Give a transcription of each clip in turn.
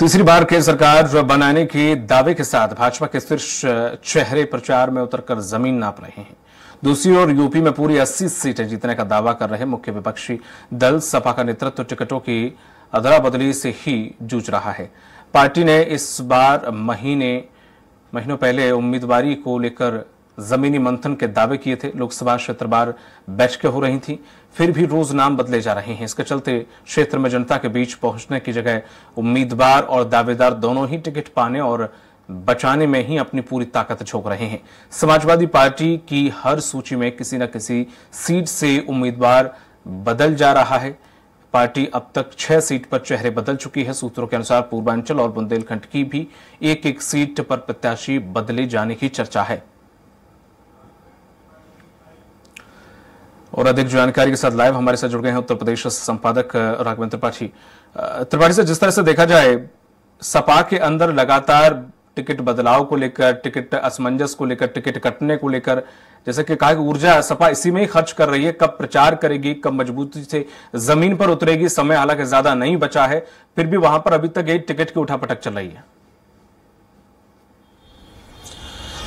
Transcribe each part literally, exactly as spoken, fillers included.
तीसरी बार केंद्र सरकार बनाने के दावे के साथ भाजपा के शीर्ष चेहरे प्रचार में उतरकर जमीन नाप रहे हैं। दूसरी ओर यूपी में पूरी अस्सी सीटें जीतने का दावा कर रहे मुख्य विपक्षी दल सपा का नेतृत्व टिकटों की अदला बदली से ही जूझ रहा है। पार्टी ने इस बार महीने महीनों पहले उम्मीदवारी को लेकर जमीनी मंथन के दावे किए थे। लोकसभा क्षेत्र बार बैठकें हो रही थी, फिर भी रोज नाम बदले जा रहे हैं। इसके चलते क्षेत्र में जनता के बीच पहुंचने की जगह उम्मीदवार और दावेदार दोनों ही टिकट पाने और बचाने में ही अपनी पूरी ताकत झोंक रहे हैं। समाजवादी पार्टी की हर सूची में किसी न किसी सीट से उम्मीदवार बदल जा रहा है। पार्टी अब तक छह सीट पर चेहरे बदल चुकी है। सूत्रों के अनुसार पूर्वांचल और बुंदेलखंड की भी एक एक सीट पर प्रत्याशी बदले जाने की चर्चा है। और अधिक जानकारी के साथ लाइव हमारे साथ जुड़ गए हैं उत्तर प्रदेश संपादक राघवेंद्र पाची त्रिपाठी से। जिस तरह से देखा जाए, सपा के अंदर लगातार टिकट बदलाव को लेकर, टिकट असमंजस को लेकर, टिकट कटने को लेकर, जैसे कि कहा कि ऊर्जा सपा इसी में ही खर्च कर रही है। कब प्रचार करेगी, कब मजबूती से जमीन पर उतरेगी, समय हालांकि ज्यादा नहीं बचा है, फिर भी वहां पर अभी तक यही टिकट की उठापटक चल रही है।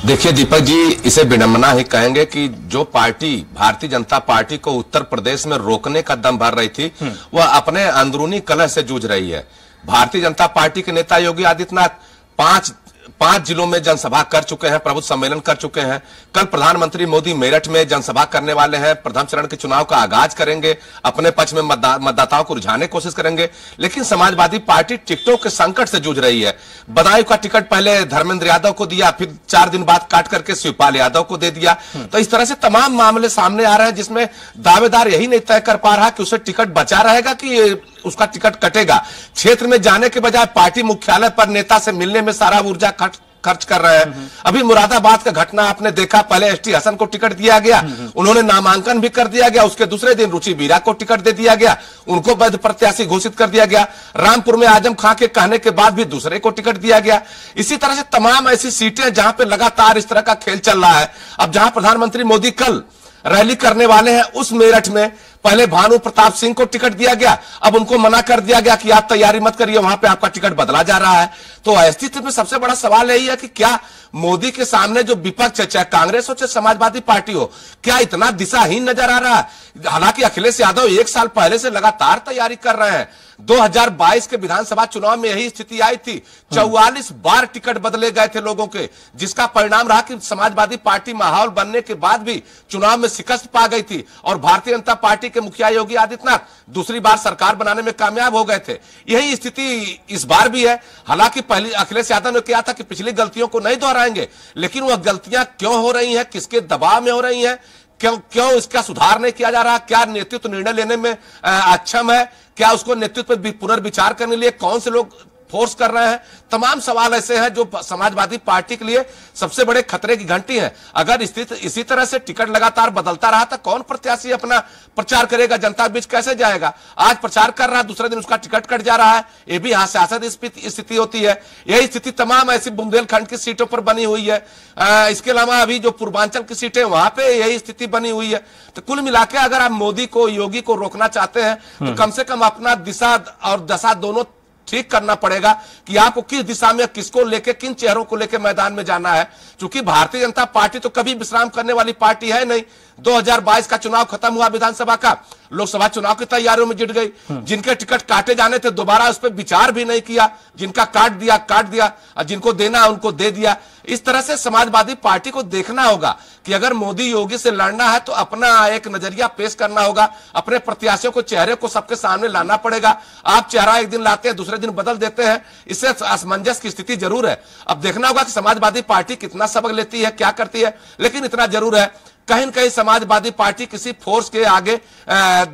देखिए दीपक जी, इसे विडंबना ही कहेंगे कि जो पार्टी भारतीय जनता पार्टी को उत्तर प्रदेश में रोकने का दम भर रही थी, वह अपने अंदरूनी कलह से जूझ रही है। भारतीय जनता पार्टी के नेता योगी आदित्यनाथ पांच पांच जिलों में जनसभा कर चुके हैं, प्रबुद्ध सम्मेलन कर चुके हैं। कल प्रधानमंत्री मोदी मेरठ में जनसभा करने वाले हैं, प्रथम चरण के चुनाव का आगाज करेंगे, अपने पक्ष में मतदा, मतदाताओं को रिझाने की कोशिश करेंगे। लेकिन समाजवादी पार्टी टिकटों के संकट से जूझ रही है। बदायूं का टिकट पहले धर्मेंद्र यादव को दिया, फिर चार दिन बाद काट करके शिवपाल यादव को दे दिया। तो इस तरह से तमाम मामले सामने आ रहे हैं जिसमें दावेदार यही नहीं तय कर पा रहा कि उसे टिकट बचा रहेगा कि उसका टिकट कटेगा। क्षेत्र में जाने के बजाय पार्टी मुख्यालय पर नेता से मिलने में सारा ऊर्जा खर्च खर्च कर रहे हैं। अभी मुरादाबाद का घटना आपने देखा, पहले एसटी हसन को टिकट दिया गया, उन्होंने नामांकन भी कर दिया गया, उसके दूसरे दिन रुचि वीरा को टिकट दे दिया गया, उनको वैध प्रत्याशी घोषित कर दिया गया। रामपुर में आजम खां के कहने के बाद भी दूसरे को टिकट दिया गया। इसी तरह से तमाम ऐसी सीटें जहां पर लगातार इस तरह का खेल चल रहा है। अब जहां प्रधानमंत्री मोदी कल रैली करने वाले हैं, उस मेरठ में पहले भानु प्रताप सिंह को टिकट दिया गया, अब उनको मना कर दिया गया कि आप तैयारी मत करिए, वहां पे आपका टिकट बदला जा रहा है। तो स्थिति में सबसे बड़ा सवाल यही है कि क्या मोदी के सामने जो विपक्ष है, चाहे कांग्रेस हो चाहे समाजवादी पार्टी हो, क्या इतना दिशाहीन नजर आ रहा है? हालांकि अखिलेश यादव एक साल पहले से लगातार तैयारी कर रहे हैं। दो हज़ार बाईस के विधानसभा चुनाव में यही स्थिति आई थी, चौवालीस बार टिकट बदले गए थे लोगों के, जिसका परिणाम रहा कि समाजवादी पार्टी माहौल बनने के बाद भी चुनाव में शिकस्त पा गई थी और भारतीय जनता पार्टी के मुखिया योगी आदित्यनाथ दूसरी बार सरकार बनाने में कामयाब हो गए थे। यही स्थिति इस बार भी है। हालांकि पहले अखिलेश यादव ने कहा था कि पिछली गलतियों को नहीं दोहराएंगे, लेकिन वह गलतियां क्यों हो रही है, किसके दबाव में हो रही है, क्यों क्यों इसका सुधार नहीं किया जा रहा, क्या नेतृत्व निर्णय लेने में अक्षम है, क्या उसको नेतृत्व पर पुनर्विचार करने के लिए कौन से लोग फोर्स कर रहे हैं। तमाम सवाल ऐसे हैं जो समाजवादी पार्टी के लिए सबसे बड़े खतरे की घंटी है। अगर इसी तरह से टिकट लगातार बदलता रहा तो कौन प्रत्याशी अपना प्रचार करेगा, जनता के बीच कैसे जाएगा? आज प्रचार कर रहा है, दूसरे दिन उसका टिकट कट जा रहा है, यह भी हास्यास्पद स्थिति होती है। यही स्थिति तमाम ऐसी बुंदेलखंड की सीटों पर बनी हुई है। आ, इसके अलावा अभी जो पूर्वांचल की सीटें वहां पर यही स्थिति बनी हुई है। तो कुल मिला के अगर आप मोदी को, योगी को रोकना चाहते हैं तो कम से कम अपना दिशा और दशा दोनों ठीक करना पड़ेगा कि आपको किस दिशा में, किसको लेके, किन चेहरों को लेके मैदान में जाना है। क्योंकि भारतीय जनता पार्टी तो कभी विश्राम करने वाली पार्टी है नहीं। दो हज़ार बाईस का चुनाव खत्म हुआ विधानसभा का, लोकसभा चुनाव की तैयारियों में जुट गई। जिनके टिकट काटे जाने थे दोबारा उस पर विचार भी नहीं किया, जिनका काट दिया काट दिया और जिनको देना उनको दे दिया। इस तरह से समाजवादी पार्टी को देखना होगा कि अगर मोदी योगी से लड़ना है तो अपना एक नजरिया पेश करना होगा, अपने प्रत्याशियों को, चेहरे को सबके सामने लाना पड़ेगा। आप चेहरा एक दिन लाते हैं, दूसरे दिन बदल देते हैं, इससे असमंजस की स्थिति जरूर है। अब देखना होगा कि समाजवादी पार्टी कितना सबक लेती है, क्या करती है। लेकिन इतना जरूर है, कहीं न कहीं समाजवादी पार्टी किसी फोर्स के आगे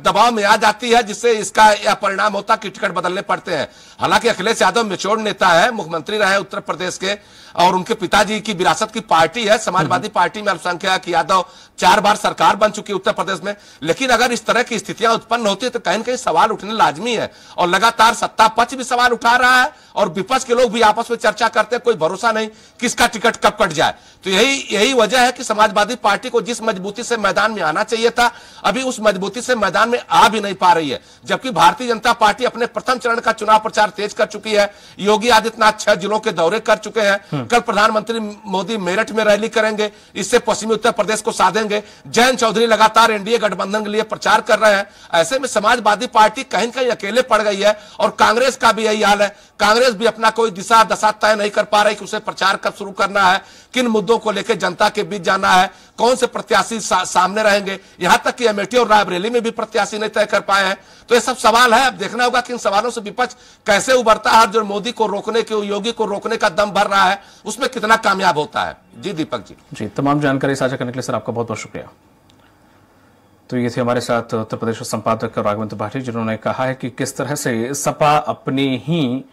दबाव में आ जाती है, जिससे इसका यह परिणाम होता कि टिकट बदलने पड़ते हैं। हालांकि अखिलेश यादव मेच्योर नेता है, मुख्यमंत्री रहे उत्तर प्रदेश के, और उनके पिताजी की विरासत की पार्टी है। समाजवादी पार्टी में अल्पसंख्यक यादव चार बार सरकार बन चुकी उत्तर प्रदेश में। लेकिन अगर इस तरह की स्थितियां उत्पन्न होती है तो कहीं न कहीं सवाल उठने लाजमी है। और लगातार सत्ता पक्ष भी सवाल उठा रहा है और विपक्ष के लोग भी आपस में चर्चा करते हैं, कोई भरोसा नहीं किसका टिकट कब कट जाए। तो यही यही वजह है कि समाजवादी पार्टी को जिस इस मजबूती से मैदान में आना चाहिए था, अभी उस मजबूती से मैदान में आ भी नहीं पा रही है। जबकि भारतीय जनता पार्टी अपने प्रथम चरण का चुनाव प्रचार तेज कर चुकी है। योगी आदित्यनाथ छह जिलों के दौरे कर चुके हैं। कल प्रधानमंत्री मोदी मेरठ में रैली करेंगे, इससे पश्चिमी उत्तर प्रदेश को साधेंगे। जयंत चौधरी लगातार एनडीए गठबंधन के लिए प्रचार कर रहे हैं। ऐसे में समाजवादी पार्टी कहीं कहीं अकेले पड़ गई है और कांग्रेस का भी यही हाल है। कांग्रेस भी अपना कोई दिशा दशा तय नहीं कर पा रही कि उसे प्रचार कब शुरू करना है, किन मुद्दों को लेकर जनता के बीच जाना है, कौन से प्रत्याशी सा, सामने रहेंगे। यहां तक कि अमेठी और रायबरेली में भी प्रत्याशी नहीं तय कर पाए हैं। तो ये सब सवाल है। अब देखना होगा कि इन सवालों से विपक्ष कैसे उभरता है, जो मोदी को रोकने के, योगी को रोकने का दम भर रहा है, उसमें कितना कामयाब होता है। जी दीपक जी जी तमाम जानकारी साझा करने के लिए सर आपका बहुत बहुत शुक्रिया। तो ये थे हमारे साथ उत्तर प्रदेश संपादक राघवंत भाटी, जिन्होंने कहा है कि किस तरह से सपा अपनी ही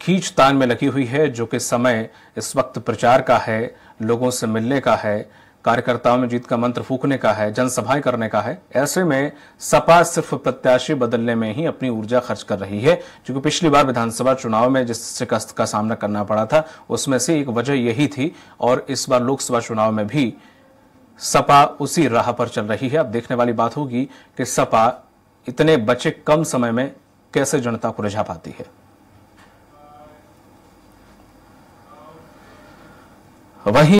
खींचतान में लगी हुई है, जो कि समय इस वक्त प्रचार का है, लोगों से मिलने का है, कार्यकर्ताओं में जीत का मंत्र फूकने का है, जनसभाएं करने का है। ऐसे में सपा सिर्फ प्रत्याशी बदलने में ही अपनी ऊर्जा खर्च कर रही है, क्योंकि पिछली बार विधानसभा चुनाव में जिस शिकस्त का सामना करना पड़ा था उसमें से एक वजह यही थी, और इस बार लोकसभा चुनाव में भी सपा उसी राह पर चल रही है। अब देखने वाली बात होगी कि सपा इतने बचे कम समय में कैसे जनता को रिझा पाती है। वहीं